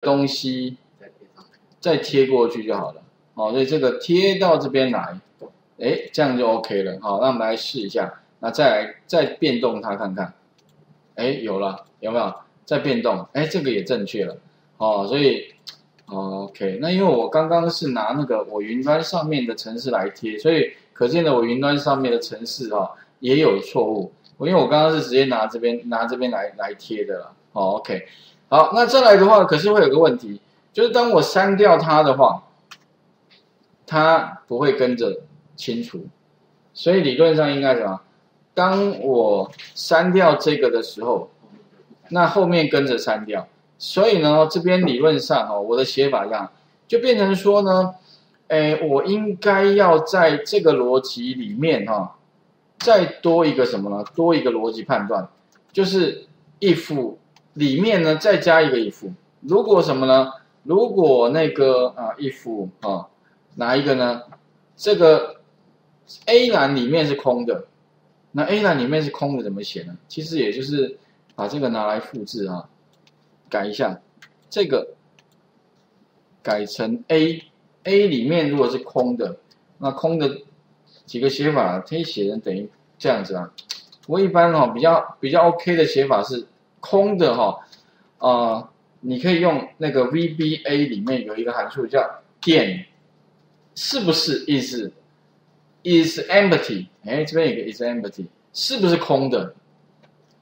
东西再贴过去就好了。好，所以这个贴到这边来，哎，这样就 OK 了。好，那我们来试一下，那再变动它看看。哎，有了，有没有？再变动，哎，这个也正确了。哦，所以。 OK， 那因为我刚刚是拿那个我云端上面的程式来贴，所以可见的我云端上面的程式哦也有错误。因为我刚刚是直接拿这边来贴的了。哦 ，OK， 好，那再来的话，可是会有个问题，就是当我删掉它的话，它不会跟着清除，所以理论上应该什么？当我删掉这个的时候，那后面跟着删掉。 所以呢，这边理论上哦，我的写法上就变成说呢，哎，我应该要在这个逻辑里面哈，再多一个什么呢？多一个逻辑判断，就是 if 里面呢再加一个 if。如果什么呢？如果那个if 啊，哪一个呢？这个 A 栏里面是空的，那 A 栏里面是空的怎么写呢？其实也就是把这个拿来复制啊。 改一下，这个改成 A，A 里面如果是空的，那空的几个写法可以写成等于这样子啊。我一般哦比较 OK 的写法是空的哈、你可以用那个 VBA 里面有一个函数叫点，是不是is empty？ 哎，这边有个 is empty， 是不是空的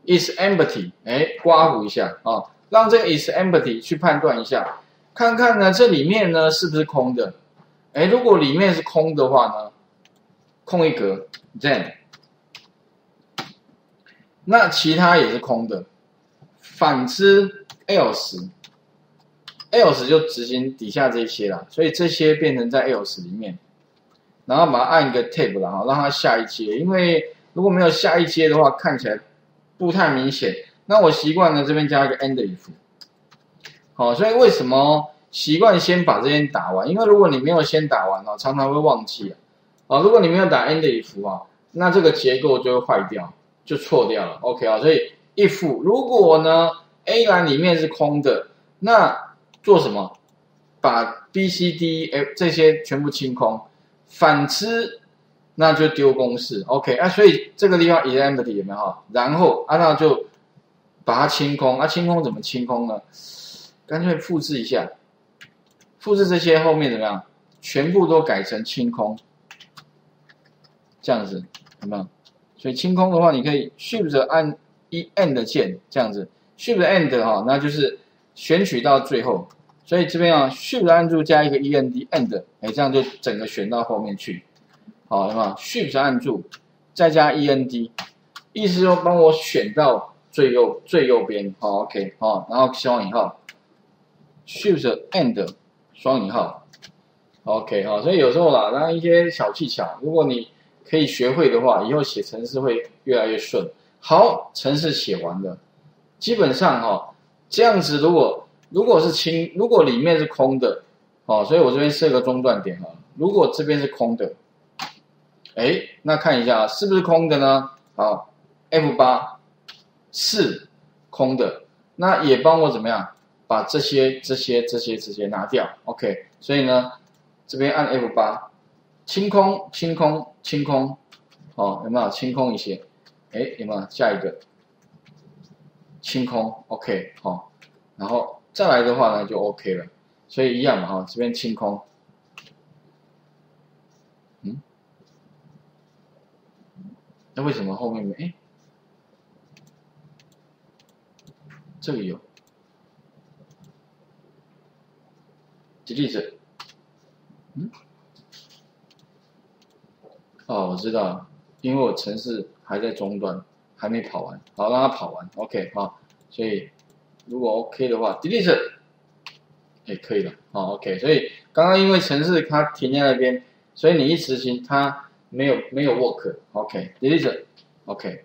？is empty， 哎，刮胡一下啊。哦 让这个 is empty 去判断一下，看看呢这里面呢是不是空的？哎，如果里面是空的话呢，空一格 ，then， 那其他也是空的。反之 else 就执行底下这些啦，所以这些变成在 else 里面，然后把它按一个 tab 啦，让它下一阶，因为如果没有下一阶的话，看起来不太明显。 那我习惯呢，这边加一个 end if， 好，所以为什么习惯先把这边打完？因为如果你没有先打完哦，常常会忘记啊。如果你没有打 end if 啊，那这个结构就会坏掉，就错掉了。OK 啊，所以 if 如果呢 A 栏里面是空的，那做什么？把 B、C、D、F 这些全部清空。反之，那就丢公式。OK 啊，所以这个地方 is empty 有没有？然后啊，那就 把它清空，清空怎么清空呢？干脆复制一下，复制这些后面怎么样？全部都改成清空，这样子有没有？所以清空的话，你可以 Shift 按End 键，这样子 Shift End 哈，那就是选取到最后。所以这边啊 Shift 按住加一个 End， 哎，这样就整个选到后面去。好，有没有 ？Shift 按住再加 End， 意思说帮我选到 最右边，好 ，OK， 好，然后双引号 ，Shift End， 双引号 ，OK， 好，所以有时候啦，那一些小技巧，如果你可以学会的话，以后写程式会越来越顺。好，程式写完了，基本上哈，这样子如果里面是空的，哦，所以我这边设个中断点啊，如果这边是空的，哎，那看一下是不是空的呢？好 ，F8。 是空的，那也帮我怎么样把这些拿掉 ，OK？ 所以呢，这边按 F8， 清空，哦，有没有清空一些？哎，有没有下一个？清空 ，OK， 好、哦，然后再来的话呢就 OK 了，所以一样嘛哈、哦，这边清空，嗯，那为什么后面没？哎。 这个有，举例子，嗯，哦，我知道了，因为我程式还在中端，还没跑完，好让它跑完 ，OK 啊、哦，所以如果 OK 的话，举例子也可以了，哦 ，OK， 所以刚刚因为程式它停在那边，所以你一执行它没有 work，OK， 举例子 ，OK。